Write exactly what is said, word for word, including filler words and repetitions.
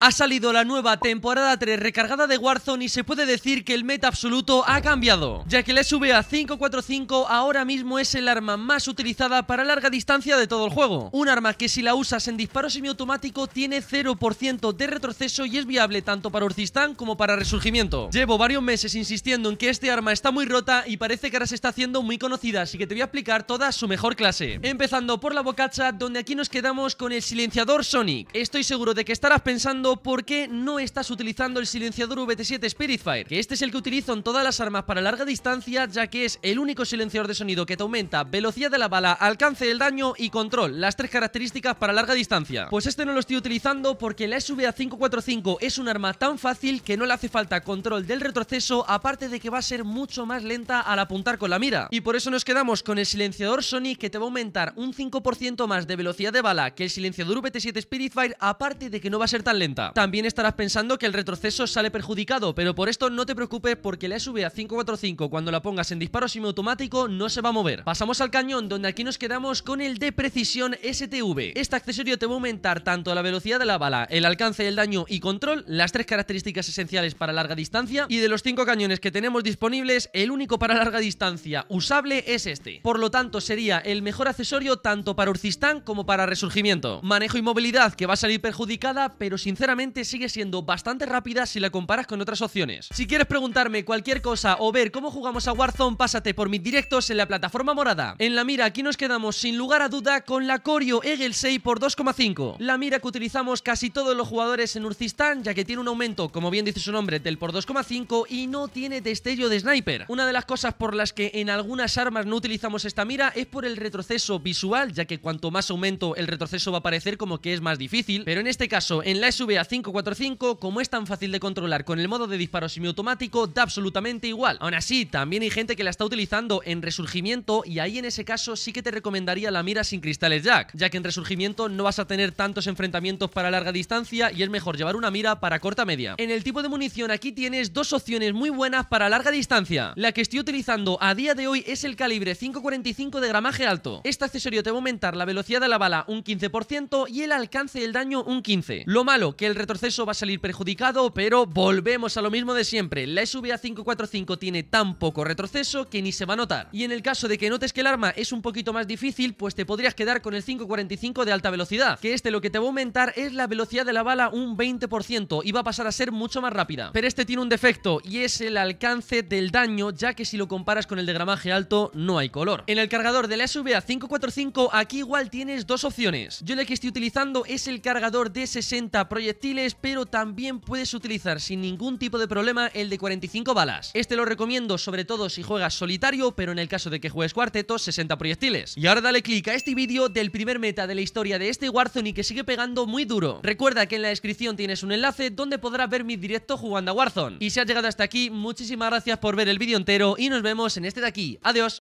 Ha salido la nueva temporada tres recargada de Warzone y se puede decir que el meta absoluto ha cambiado, ya que el S V A cinco cuatro cinco ahora mismo es el arma más utilizada para larga distancia de todo el juego. Un arma que si la usas en disparo semiautomático tiene cero por ciento de retroceso y es viable tanto para Urzistán como para Resurgimiento. Llevo varios meses insistiendo en que este arma está muy rota y parece que ahora se está haciendo muy conocida, así que te voy a explicar toda su mejor clase. Empezando por la bocacha, donde aquí nos quedamos con el silenciador Sonic. Estoy seguro de que estarás pensando ¿por qué no estás utilizando el silenciador V T siete Spiritfire? Que este es el que utilizo en todas las armas para larga distancia, ya que es el único silenciador de sonido que te aumenta velocidad de la bala, alcance del daño y control, las tres características para larga distancia. Pues este no lo estoy utilizando porque la S V A cinco cuatro cinco es un arma tan fácil que no le hace falta control del retroceso, aparte de que va a ser mucho más lenta al apuntar con la mira. Y por eso nos quedamos con el silenciador Sonic, que te va a aumentar un cinco por ciento más de velocidad de bala que el silenciador V T siete Spiritfire, aparte de que no va a ser tan lenta. También estarás pensando que el retroceso sale perjudicado, pero por esto no te preocupes porque la S V A cinco cuatro cinco cuando la pongas en disparo semiautomático no se va a mover. Pasamos al cañón, donde aquí nos quedamos con el de precisión S T V. Este accesorio te va a aumentar tanto la velocidad de la bala, el alcance, el daño y control, las tres características esenciales para larga distancia, y de los cinco cañones que tenemos disponibles, el único para larga distancia usable es este. Por lo tanto sería el mejor accesorio tanto para Urzistán como para Resurgimiento. Manejo y movilidad que va a salir perjudicada, pero sinceramente sigue siendo bastante rápida si la comparas con otras opciones. Si quieres preguntarme cualquier cosa o ver cómo jugamos a Warzone, pásate por mis directos en la plataforma morada. En la mira aquí nos quedamos sin lugar a duda con la Corio Egel seis por dos coma cinco, la mira que utilizamos casi todos los jugadores en Urzistán, ya que tiene un aumento, como bien dice su nombre, del por dos coma cinco y no tiene destello de sniper. Una de las cosas por las que en algunas armas no utilizamos esta mira es por el retroceso visual, ya que cuanto más aumento el retroceso va a parecer como que es más difícil, pero en este caso en la S V A cinco cuatro cinco, como es tan fácil de controlar con el modo de disparo semiautomático, da absolutamente igual. Aún así, también hay gente que la está utilizando en Resurgimiento y ahí en ese caso sí que te recomendaría la mira sin cristales jack, ya que en Resurgimiento no vas a tener tantos enfrentamientos para larga distancia y es mejor llevar una mira para corta media. En el tipo de munición aquí tienes dos opciones muy buenas para larga distancia. La que estoy utilizando a día de hoy es el calibre cinco cuarenta y cinco de gramaje alto. Este accesorio te va a aumentar la velocidad de la bala un quince por ciento y el alcance del daño un quince por ciento. Lo malo, que el retroceso va a salir perjudicado, pero volvemos a lo mismo de siempre. La S V A cinco cuatro cinco tiene tan poco retroceso que ni se va a notar. Y en el caso de que notes que el arma es un poquito más difícil, pues te podrías quedar con el cinco cuarenta y cinco de alta velocidad, que este lo que te va a aumentar es la velocidad de la bala un veinte por ciento y va a pasar a ser mucho más rápida. Pero este tiene un defecto y es el alcance del daño, ya que si lo comparas con el de gramaje alto no hay color. En el cargador de la S V A cinco cuatro cinco aquí igual tienes dos opciones. Yo la que estoy utilizando es el cargador de sesenta proyectiles, pero también puedes utilizar sin ningún tipo de problema el de cuarenta y cinco balas. Este lo recomiendo sobre todo si juegas solitario, pero en el caso de que juegues cuarteto, sesenta proyectiles. Y ahora dale click a este vídeo del primer meta de la historia de este Warzone y que sigue pegando muy duro. Recuerda que en la descripción tienes un enlace donde podrás ver mis directos jugando a Warzone. Y si has llegado hasta aquí, muchísimas gracias por ver el vídeo entero y nos vemos en este de aquí. Adiós.